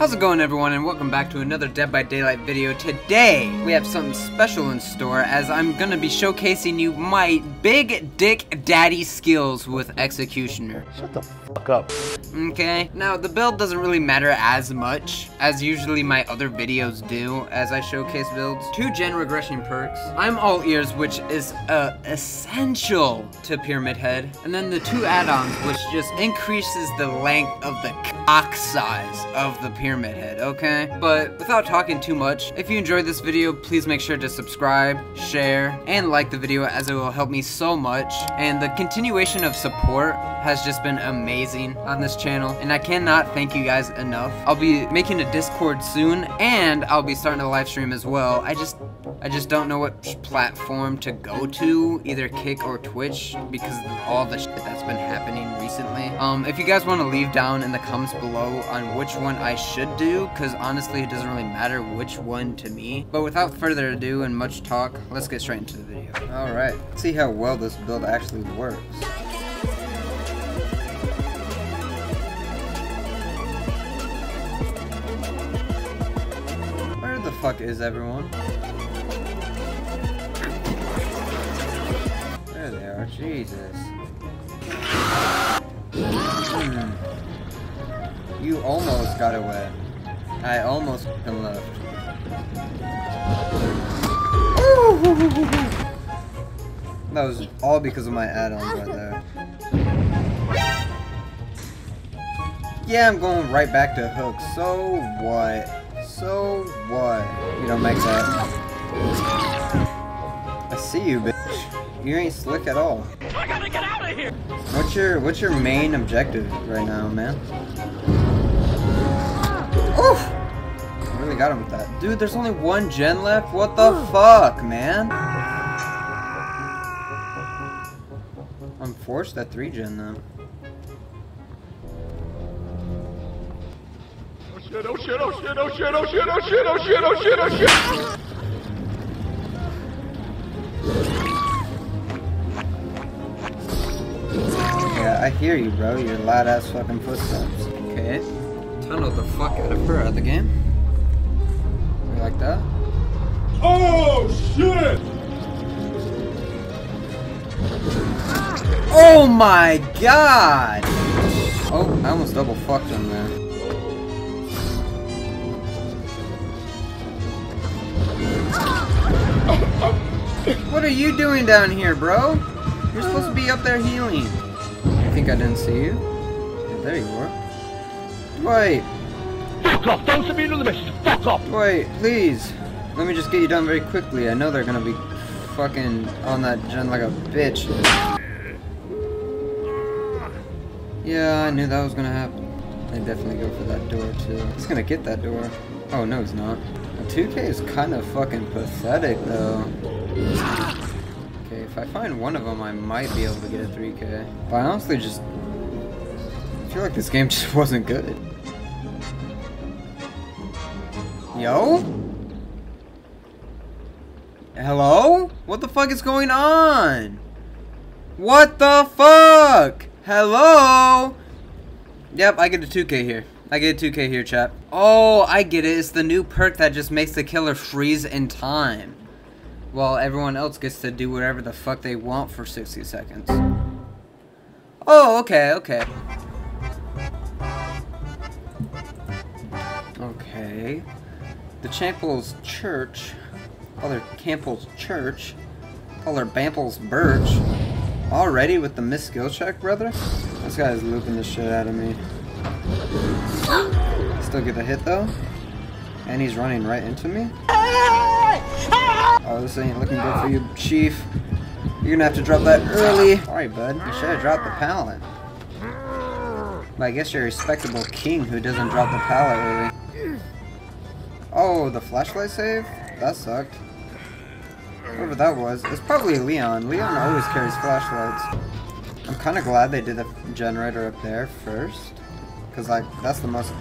How's it going, everyone, and welcome back to another Dead by Daylight video. Today, we have something special in store, as I'm gonna be showcasing you my big dick daddy skills with Executioner. Shut the fuck up. Okay, now the build doesn't really matter as much as usually my other videos do as I showcase builds. 2 gen regression perks. I'm all ears, which is essential to Pyramid Head. And then the 2 add-ons, which just increases the length of the cock size of the Pyramid Head, okay? But without talking too much, if you enjoyed this video, please make sure to subscribe, share, and like the video, as it will help me so much. And the continuation of support has just been amazing on this channel, and I cannot thank you guys enough. I'll be making a Discord soon, and I'll be starting a live stream as well. I just don't know what platform to go to, either Kick or Twitch, because of all the shit that's been happening recently. If you guys want to leave down in the comments below on which one I should do, because honestly it doesn't really matter which one to me. But without further ado and much talk, let's get straight into the video. Alright, let's see how well this build actually works. Where the fuck is everyone? There they are, Jesus. You almost got away. I almost fucking left. That was all because of my add-ons right there. Yeah, I'm going right back to hook. So what? So what? You don't make that. I see you, bitch. You ain't slick at all. I gotta get out of here. What's your main objective right now, man? Oof! I really got him with that. Dude, there's only 1 gen left? What the fuck, man? I'm forced at 3 gen though. Oh shit, oh shit, oh shit, oh shit, oh shit, oh shit, oh shit, oh shit, oh shit, oh shit! I hear you, bro. Your loud ass fucking footsteps. Okay. Tunnel the fuck out of her out of the game. You like that? Oh shit! Oh my god! Oh, I almost double fucked him there. What are you doing down here, bro? You're supposed to be up there healing. I think I didn't see you. Yeah, there you are. Dwight! Fuck off! Don't send me another message! Fuck off! Dwight, please! Let me just get you done very quickly. I know they're gonna be fucking on that gen like a bitch. Yeah, I knew that was gonna happen. They definitely go for that door too. He's gonna get that door. Oh no, he's not. The 2K is kind of fucking pathetic though. If I find one of them, I might be able to get a 3K. But I honestly just feel like this game just wasn't good. Yo? Hello? What the fuck is going on? What the fuck? Hello? Yep, I get a 2K here. I get a 2K here, chap. Oh, I get it. It's the new perk that just makes the killer freeze in time, while everyone else gets to do whatever the fuck they want for 60 seconds. Oh, okay, okay. Okay. The Campbell's Church. Other Campbell's Church. Other Bample's Birch. Already with the missed skill check, brother? This guy's looping the shit out of me. Still get a hit, though. And he's running right into me. Oh, this ain't looking good for you, Chief. You're gonna have to drop that early. Sorry, bud. You should have dropped the pallet. But I guess you're a respectable king who doesn't drop the pallet early. Oh, the flashlight save? That sucked. Whatever that was. It's probably Leon. Leon always carries flashlights. I'm kind of glad they did the generator up there first, because, like, that's the most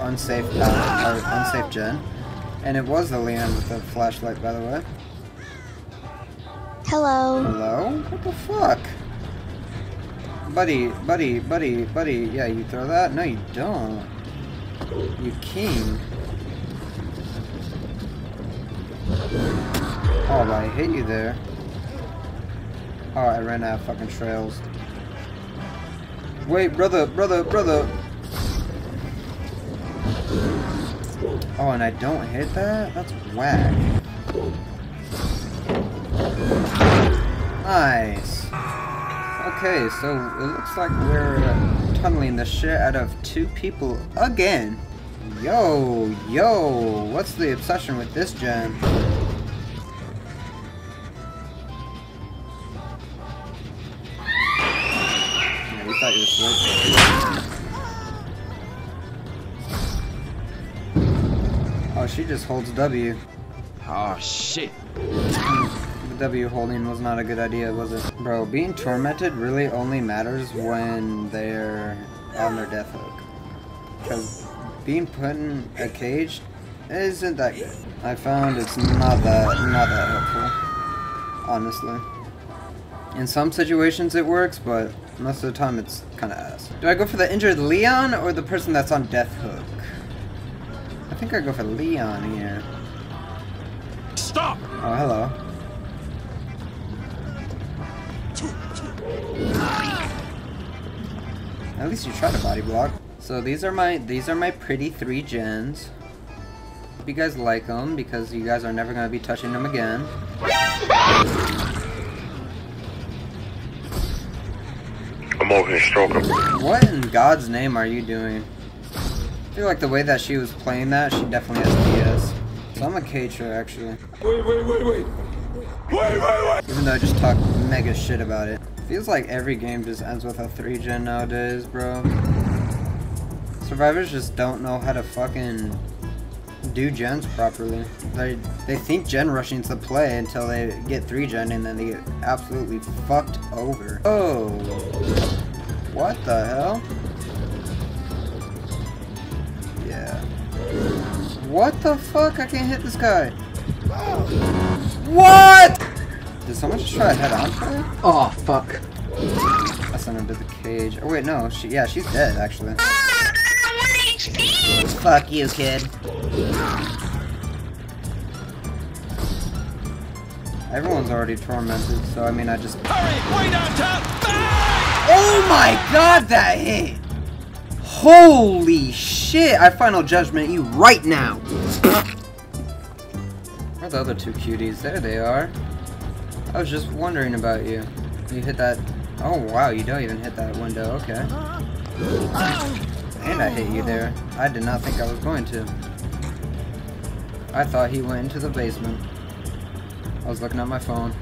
unsafe pallet, or unsafe gen. And it was the Leon with the flashlight, by the way. Hello. Hello? What the fuck? Buddy, buddy, buddy, buddy. Yeah, you throw that? No, you don't. You came. Oh, I hit you there. Oh, I ran out of fucking trails. Wait, brother. Oh, and I don't hit that? That's whack. Nice. Okay, so it looks like we're tunneling the shit out of two people again. Yo, what's the obsession with this gem? Yeah, we thought you were switched. Oh, she just holds W. Oh, shit. W holding was not a good idea, was it? Bro, being tormented really only matters when they're on their death hook. Because being put in a cage isn't that good. I found it's not that helpful, honestly. In some situations it works, but most of the time it's kind of ass. Do I go for the injured Leon or the person that's on death hook? I think I go for Leon here. Stop! Oh, hello. At least you tried to body block. So these are my pretty three gens. Hope you guys like them because you guys are never gonna be touching them again. I'm over here stroking. What in God's name are you doing? I feel like the way that she was playing that, she definitely has PS. So I'm gonna cage her actually. Wait. Even though I just talked mega shit about it. Feels like every game just ends with a 3-gen nowadays, bro. Survivors just don't know how to fucking do gens properly. They think gen rushing's the play until they get 3-gen and then they get absolutely fucked over. Oh, what the hell? Yeah. What the fuck? I can't hit this guy. What? Did someone just try to head on for her? Oh, fuck. I sent him to the cage. Oh, wait, no. She's dead, actually. Fuck you, kid. Everyone's already tormented, so I mean, I just... Hurry! Way down top! Oh my god, that hit! Holy shit! I final judgment you right now! Where are the other two cuties? There they are. I was just wondering about you. You hit that... Oh, wow, you don't even hit that window. Okay. And I hit you there. I did not think I was going to. I thought he went into the basement. I was looking at my phone.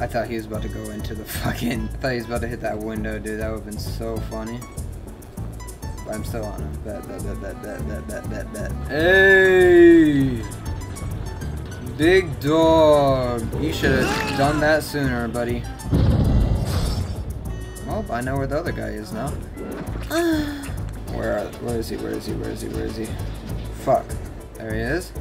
I thought he was about to go into the fucking... I thought he was about to hit that window, dude. That would have been so funny. I'm still on him. Bet. Hey! Big dog! You should have done that sooner, buddy. Well, I know where the other guy is now. Where is he? Fuck. There he is.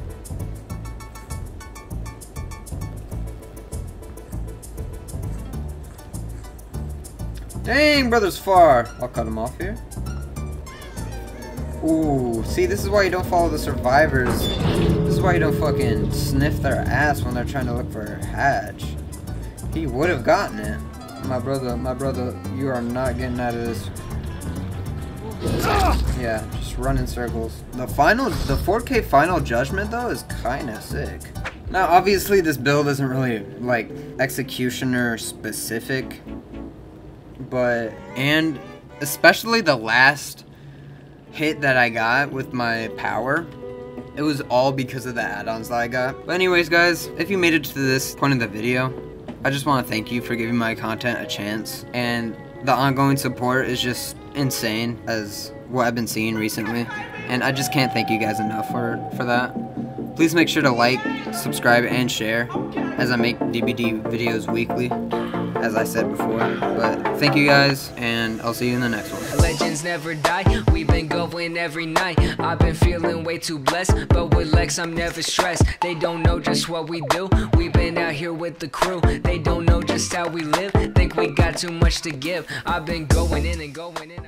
Dang, brother's far! I'll cut him off here. Ooh, see, this is why you don't follow the survivors. This is why you don't fucking sniff their ass when they're trying to look for a hatch. He would have gotten it. My brother, you are not getting out of this. Yeah, just run in circles. The 4K final judgment, though, is kinda sick. Now, obviously, this build isn't really, like, Executioner specific. But, and especially the last hit that I got with my power, it was all because of the add-ons that I got. But anyways, guys, if you made it to this point in the video, I just want to thank you for giving my content a chance, and the ongoing support is just insane as what I've been seeing recently, and I just can't thank you guys enough for that. Please make sure to like, subscribe, and share as I make DBD videos weekly. as I said before. But thank you guys, and I'll see you in the next one. Legends never die, we've been going every night. I've been feeling way too blessed, but with Lex I'm never stressed. They don't know just what we do, we've been out here with the crew. They don't know just how we live, think we got too much to give. I've been going in and going in.